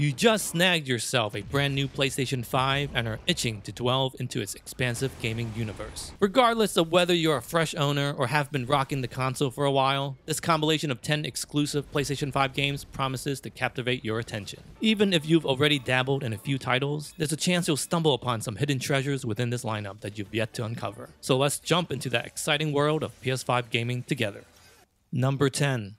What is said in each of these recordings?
You just snagged yourself a brand new PlayStation 5 and are itching to delve into its expansive gaming universe. Regardless of whether you're a fresh owner or have been rocking the console for a while, this compilation of 10 exclusive PlayStation 5 games promises to captivate your attention. Even if you've already dabbled in a few titles, there's a chance you'll stumble upon some hidden treasures within this lineup that you've yet to uncover. So let's jump into that exciting world of PS5 gaming together. Number 10.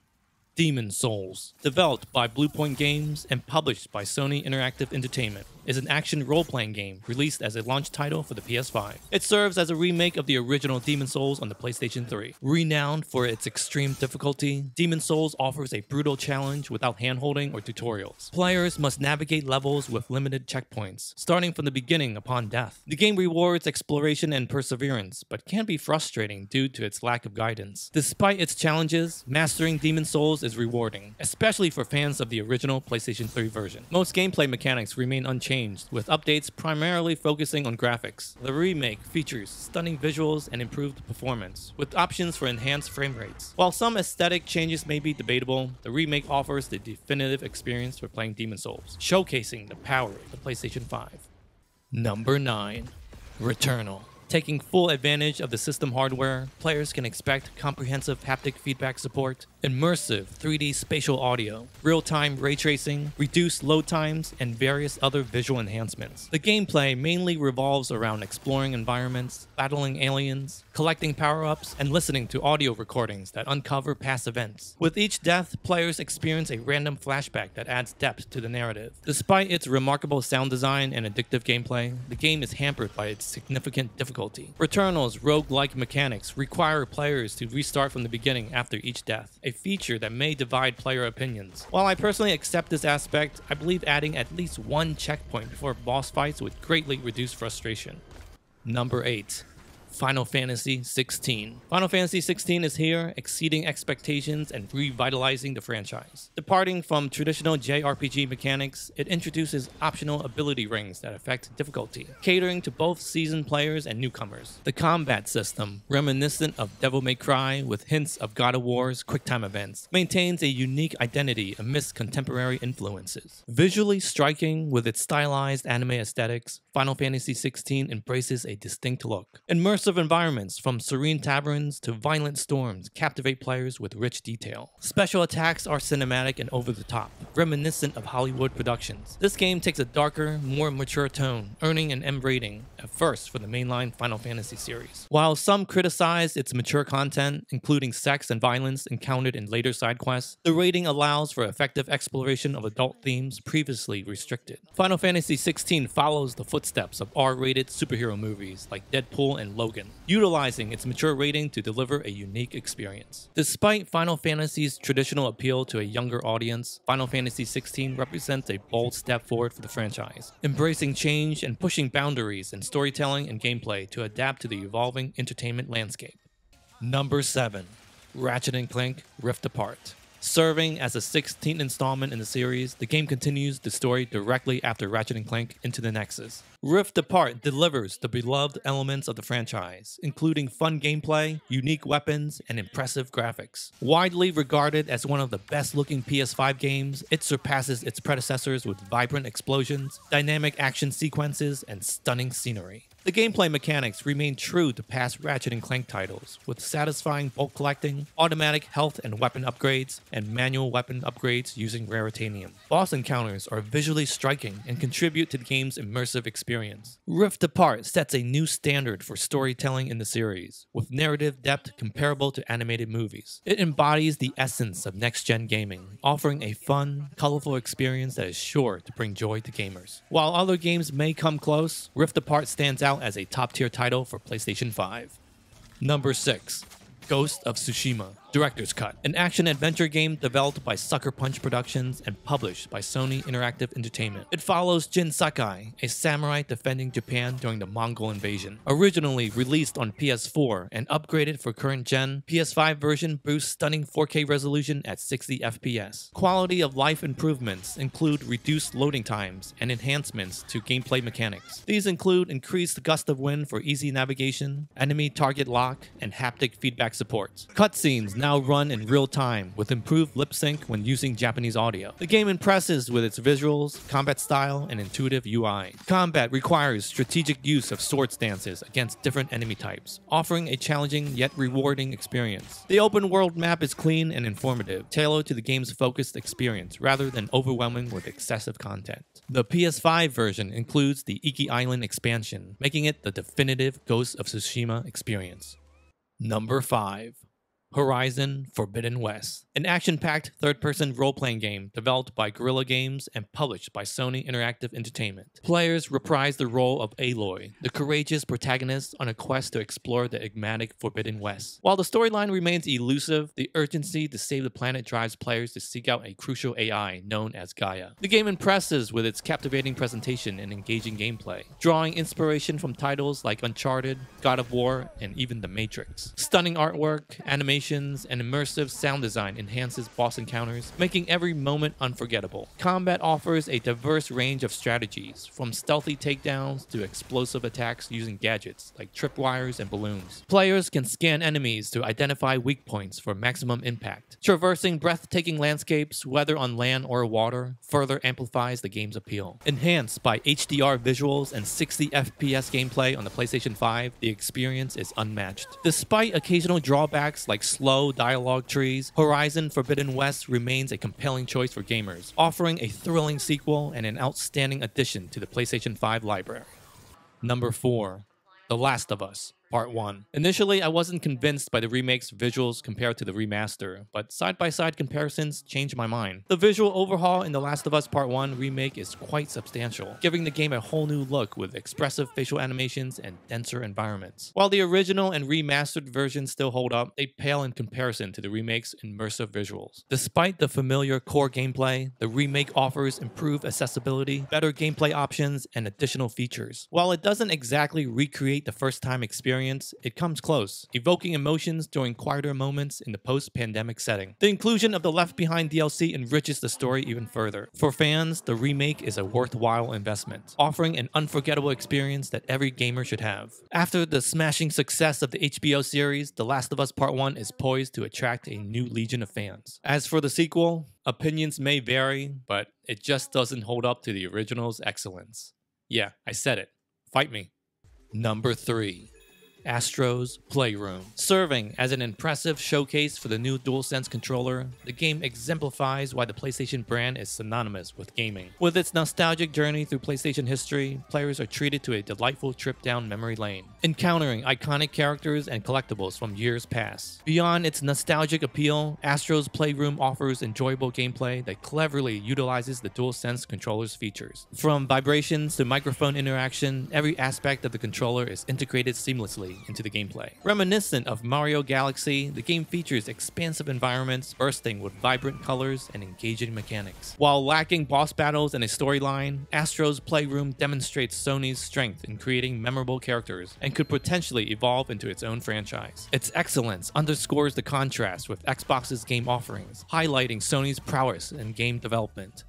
Demon's Souls, developed by Bluepoint Games and published by Sony Interactive Entertainment, is an action role-playing game released as a launch title for the PS5. It serves as a remake of the original Demon's Souls on the PlayStation 3. Renowned for its extreme difficulty, Demon's Souls offers a brutal challenge without handholding or tutorials. Players must navigate levels with limited checkpoints, starting from the beginning upon death. The game rewards exploration and perseverance, but can be frustrating due to its lack of guidance. Despite its challenges, mastering Demon's Souls is rewarding, especially for fans of the original PlayStation 3 version. Most gameplay mechanics remain unchanged, with updates primarily focusing on graphics. The remake features stunning visuals and improved performance, with options for enhanced frame rates. While some aesthetic changes may be debatable, the remake offers the definitive experience for playing Demon's Souls, showcasing the power of the PlayStation 5. Number 9. Returnal. Taking full advantage of the system hardware, players can expect comprehensive haptic feedback support, immersive 3D spatial audio, real-time ray tracing, reduced load times, and various other visual enhancements. The gameplay mainly revolves around exploring environments, battling aliens, collecting power-ups, and listening to audio recordings that uncover past events. With each death, players experience a random flashback that adds depth to the narrative. Despite its remarkable sound design and addictive gameplay, the game is hampered by its significant difficulty. Returnal's roguelike mechanics require players to restart from the beginning after each death, a feature that may divide player opinions. While I personally accept this aspect, I believe adding at least one checkpoint before boss fights would greatly reduce frustration. Number 8. Final Fantasy 16. Final Fantasy 16 is here, exceeding expectations and revitalizing the franchise. Departing from traditional JRPG mechanics, it introduces optional ability rings that affect difficulty, catering to both seasoned players and newcomers. The combat system, reminiscent of Devil May Cry with hints of God of War's QuickTime events, maintains a unique identity amidst contemporary influences. Visually striking with its stylized anime aesthetics, Final Fantasy 16 embraces a distinct look. Immersive environments, from serene taverns to violent storms, captivate players with rich detail. Special attacks are cinematic and over-the-top, reminiscent of Hollywood productions. This game takes a darker, more mature tone, earning an M rating, a first for the mainline Final Fantasy series. While some criticize its mature content, including sex and violence encountered in later side quests, the rating allows for effective exploration of adult themes previously restricted. Final Fantasy 16 follows the footsteps of R-rated superhero movies like Deadpool and Logan, utilizing its mature rating to deliver a unique experience. Despite Final Fantasy's traditional appeal to a younger audience, Final Fantasy 16 represents a bold step forward for the franchise, embracing change and pushing boundaries in storytelling and gameplay to adapt to the evolving entertainment landscape. Number 7. Ratchet & Clank Rift Apart. Serving as the 16th installment in the series, the game continues the story directly after Ratchet & Clank Into the Nexus. Rift Apart delivers the beloved elements of the franchise, including fun gameplay, unique weapons, and impressive graphics. Widely regarded as one of the best-looking PS5 games, it surpasses its predecessors with vibrant explosions, dynamic action sequences, and stunning scenery. The gameplay mechanics remain true to past Ratchet & Clank titles, with satisfying bulk collecting, automatic health and weapon upgrades, and manual weapon upgrades using Raritanium. Boss encounters are visually striking and contribute to the game's immersive experience. Rift Apart sets a new standard for storytelling in the series, with narrative depth comparable to animated movies. It embodies the essence of next-gen gaming, offering a fun, colorful experience that is sure to bring joy to gamers. While other games may come close, Rift Apart stands out as a top-tier title for PlayStation 5. Number 6. Ghost of Tsushima Director's Cut, an action-adventure game developed by Sucker Punch Productions and published by Sony Interactive Entertainment. It follows Jin Sakai, a samurai defending Japan during the Mongol invasion. Originally released on PS4 and upgraded for current-gen, PS5 version boosts stunning 4K resolution at 60 FPS. Quality of life improvements include reduced loading times and enhancements to gameplay mechanics. These include increased gust of wind for easy navigation, enemy target lock, and haptic feedback support. Cutscenes now run in real time with improved lip sync when using Japanese audio. The game impresses with its visuals, combat style, and intuitive UI. Combat requires strategic use of sword stances against different enemy types, offering a challenging yet rewarding experience. The open world map is clean and informative, tailored to the game's focused experience rather than overwhelming with excessive content. The PS5 version includes the Iki Island expansion, making it the definitive Ghost of Tsushima experience. Number 5. Horizon Forbidden West, an action-packed third-person role-playing game developed by Guerrilla Games and published by Sony Interactive Entertainment. Players reprise the role of Aloy, the courageous protagonist on a quest to explore the enigmatic Forbidden West. While the storyline remains elusive, the urgency to save the planet drives players to seek out a crucial AI known as Gaia. The game impresses with its captivating presentation and engaging gameplay, drawing inspiration from titles like Uncharted, God of War, and even The Matrix. Stunning artwork, animation, and immersive sound design enhances boss encounters, making every moment unforgettable. Combat offers a diverse range of strategies, from stealthy takedowns to explosive attacks using gadgets like tripwires and balloons. Players can scan enemies to identify weak points for maximum impact. Traversing breathtaking landscapes, whether on land or water, further amplifies the game's appeal. Enhanced by HDR visuals and 60 FPS gameplay on the PlayStation 5, the experience is unmatched. Despite occasional drawbacks like slow dialogue trees, Horizon Forbidden West remains a compelling choice for gamers, offering a thrilling sequel and an outstanding addition to the PlayStation 5 library. Number 4. The Last of Us Part 1. Initially, I wasn't convinced by the remake's visuals compared to the remaster, but side-by-side comparisons changed my mind. The visual overhaul in The Last of Us Part 1 remake is quite substantial, giving the game a whole new look with expressive facial animations and denser environments. While the original and remastered versions still hold up, they pale in comparison to the remake's immersive visuals. Despite the familiar core gameplay, the remake offers improved accessibility, better gameplay options, and additional features. While it doesn't exactly recreate the first-time experience, it comes close, evoking emotions during quieter moments in the post-pandemic setting. The inclusion of the Left Behind DLC enriches the story even further. For fans, the remake is a worthwhile investment, offering an unforgettable experience that every gamer should have. After the smashing success of the HBO series, The Last of Us Part 1 is poised to attract a new legion of fans. As for the sequel, opinions may vary, but it just doesn't hold up to the original's excellence. Yeah, I said it. Fight me. Number 3. Astro's Playroom. Serving as an impressive showcase for the new DualSense controller, the game exemplifies why the PlayStation brand is synonymous with gaming. With its nostalgic journey through PlayStation history, players are treated to a delightful trip down memory lane, encountering iconic characters and collectibles from years past. Beyond its nostalgic appeal, Astro's Playroom offers enjoyable gameplay that cleverly utilizes the DualSense controller's features. From vibrations to microphone interaction, every aspect of the controller is integrated seamlessly into the gameplay. Reminiscent of Mario Galaxy, the game features expansive environments bursting with vibrant colors and engaging mechanics. While lacking boss battles and a storyline, Astro's Playroom demonstrates Sony's strength in creating memorable characters and could potentially evolve into its own franchise. Its excellence underscores the contrast with Xbox's game offerings, highlighting Sony's prowess in game development.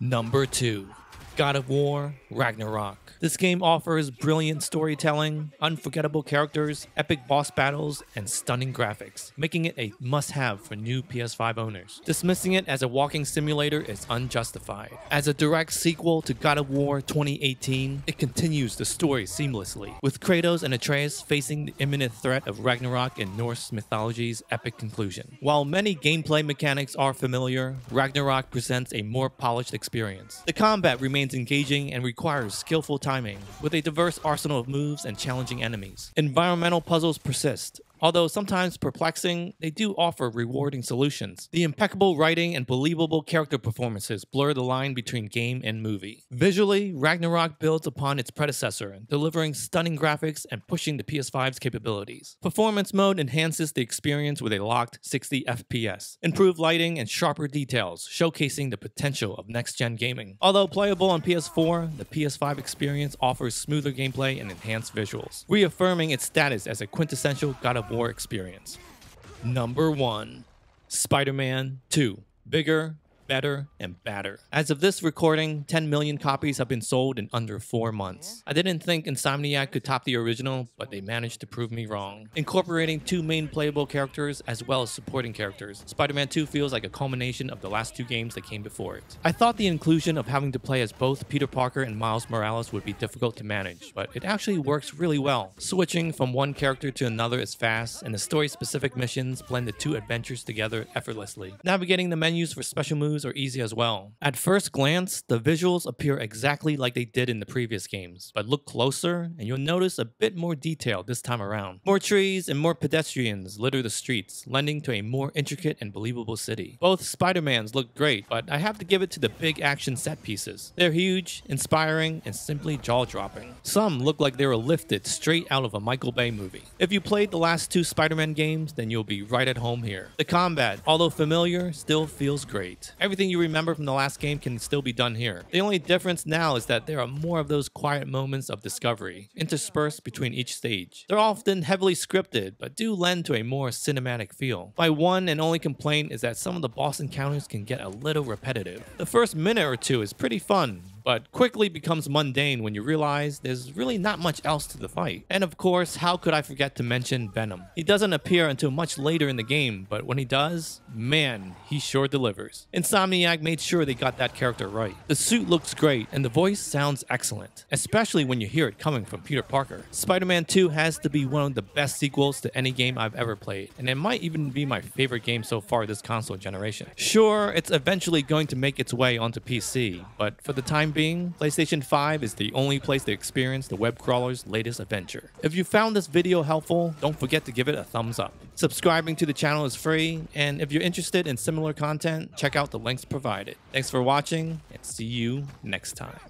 Number 2. God of War Ragnarok. This game offers brilliant storytelling, unforgettable characters, epic boss battles, and stunning graphics, making it a must-have for new PS5 owners. Dismissing it as a walking simulator is unjustified. As a direct sequel to God of War 2018, it continues the story seamlessly, with Kratos and Atreus facing the imminent threat of Ragnarok in Norse mythology's epic conclusion. While many gameplay mechanics are familiar, Ragnarok presents a more polished experience. The combat remains engaging and requires skillful timing, with a diverse arsenal of moves and challenging enemies. Environmental puzzles persist. Although sometimes perplexing, they do offer rewarding solutions. The impeccable writing and believable character performances blur the line between game and movie. Visually, Ragnarok builds upon its predecessor, delivering stunning graphics and pushing the PS5's capabilities. Performance mode enhances the experience with a locked 60 FPS, improved lighting, and sharper details, showcasing the potential of next-gen gaming. Although playable on PS4, the PS5 experience offers smoother gameplay and enhanced visuals, reaffirming its status as a quintessential God of War experience. Number 1. Spider-Man 2. Bigger, better and better. As of this recording, 10 million copies have been sold in under 4 months. I didn't think Insomniac could top the original, but they managed to prove me wrong. Incorporating two main playable characters as well as supporting characters, Spider-Man 2 feels like a culmination of the last two games that came before it. I thought the inclusion of having to play as both Peter Parker and Miles Morales would be difficult to manage, but it actually works really well. Switching from one character to another is fast, and the story-specific missions blend the two adventures together effortlessly. Navigating the menus for special moves are easy as well. At first glance, the visuals appear exactly like they did in the previous games, but look closer and you'll notice a bit more detail this time around. More trees and more pedestrians litter the streets, lending to a more intricate and believable city. Both Spider-Mans look great, but I have to give it to the big action set pieces. They're huge, inspiring, and simply jaw-dropping. Some look like they were lifted straight out of a Michael Bay movie. If you played the last two Spider-Man games, then you'll be right at home here. The combat, although familiar, still feels great. Everything you remember from the last game can still be done here. The only difference now is that there are more of those quiet moments of discovery, interspersed between each stage. They're often heavily scripted, but do lend to a more cinematic feel. My one and only complaint is that some of the boss encounters can get a little repetitive. The first minute or two is pretty fun, but quickly becomes mundane when you realize there's really not much else to the fight. And of course, how could I forget to mention Venom? He doesn't appear until much later in the game, but when he does, man, he sure delivers. Insomniac made sure they got that character right. The suit looks great, and the voice sounds excellent, especially when you hear it coming from Peter Parker. Spider-Man 2 has to be one of the best sequels to any game I've ever played, and it might even be my favorite game so far this console generation. Sure, it's eventually going to make its way onto PC, but for the time being, PlayStation 5 is the only place to experience the web crawler's latest adventure. If you found this video helpful, don't forget to give it a thumbs up. Subscribing to the channel is free, and if you're interested in similar content, check out the links provided. Thanks for watching, and see you next time.